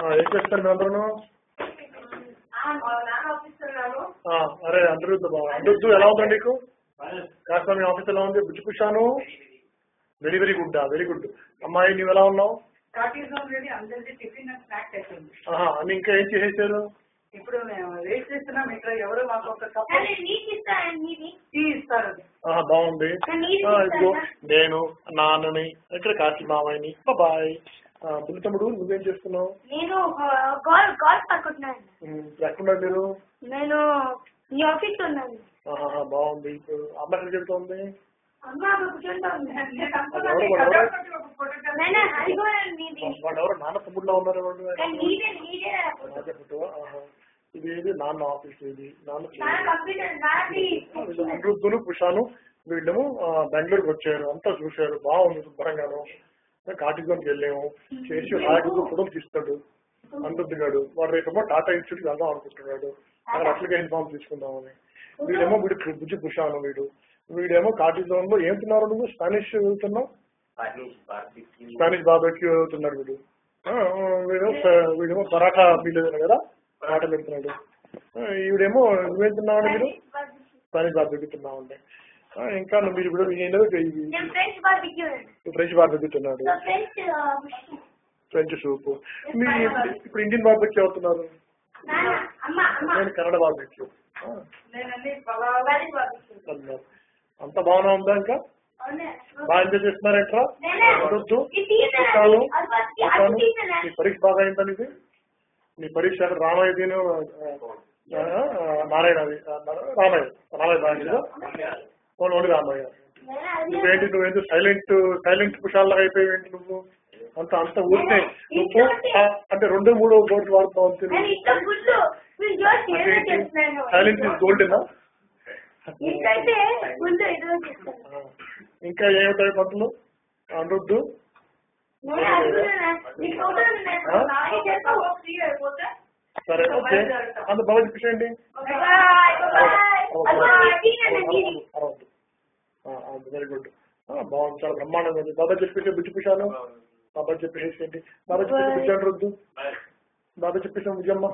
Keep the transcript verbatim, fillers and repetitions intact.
question now. Ah, arey Anirudh baba. Anirudh, you allow me to? Yes. My office allow me. Which question Very very good da. Very good. Amma, you allow now? That is not really under the tiffin and snack session. Ah, I mean, can you hear sir? ఇప్పుడు నేను wait చేస్తున్నా మిత్ర ఎవరో మాకు ఒక cup tea ఇస్తారు బాగుంది నేను నాన్నని ఇక్కడ కాకి మామయ్యని బాబాయ్ పిల్లి తమ్ముడు నువ్వేం చేస్తున్నావు నేను ఎక్కడ మీరు నేను మీ ఆఫీస్ ఉన్నాను బాగుంది అమ్మ ఎక్కడ చెప్తుంది అమ్మ ఎవరు నాన్న తమ్ముడులో ఉన్నారు ఇదేది నాన్న ఆఫీస్ ఇది అభివృద్ధులు పుషాను వీళ్ళము బెంగళూరుకి వచ్చారు అంతా చూశారు బాగుంది శుభ్రంగాను కాటిజోన్కి వెళ్ళాము చేసి హాయిగా ఫోటోలు తీస్తాడు అనిరుద్ధ్ గారు వాడు రేపేమో టాటా ఇన్స్టిట్యూట్ వెళ్దాం అనుకుంటున్నాడు అక్కడ అట్లుగా ఇన్ఫార్మ్ తీసుకుందామని వీడేమో వీడు బుజ్జి పుషాను వీడు వీడేమో కాటిజోన్ లో ఏం తిన్నారు నువ్వు స్పానిష్ వెళ్తున్నావు స్పానిష్ బార్బెక్యూ తిన్నాడు వీడు వీడేమో వీడేమో పరాఠా వీళ్ళు కదా మాటలు వెళ్తున్నాడు ఈవిడేమో నువ్వేం తిన్నామండి మీరు స్పానిష్ బార్బెక్యూ తిన్నామండి ఇంకా మీరు కూడా ఫ్రెంచ్ బార్బెక్యూ తిన్నాడు ఫ్రెంచ్ సూప్ మీరు ఇప్పుడు ఇండియన్ బార్బెక్యూ అవుతున్నారు నేను కన్నడ బార్బెక్యూ అంత బాగానే ఉందా ఇంకా బాగా ఎంజాయ్ చేస్తున్నారంట్రా పరీక్ష బాగా అయిందని ఇది నీ పరీక్ష రామయ్యది నారాయణది రామయ్య రామయ్య బాగా ఓన్లీ రామయ్య నువ్వేంటి నువ్వేంటి సైలెంట్ సైలెంట్ పుషాల్లాగా అయిపోయావు ఏంటి నువ్వు అంత అంత ఊరితే నువ్వు అంటే రెండు మూడు గోల్డ్ వాడుతావు సైలెంట్ గోల్డ్ ఇంకా ఏమిటాయి పనులు అనురుద్ధు సరే ఓకే అంత బాగా చూపించండి వెరీ గుడ్ బాగుంది చాలా బ్రహ్మాండంగా ఉంది బాబా చెప్పేసి బుజ్జి పుషాను బాబా చెప్పేసి ఏంటి బాబా చెప్పేసి బుజ్జి అనురుద్ధు బాబా చెప్పేసాం బుజ్జమ్మ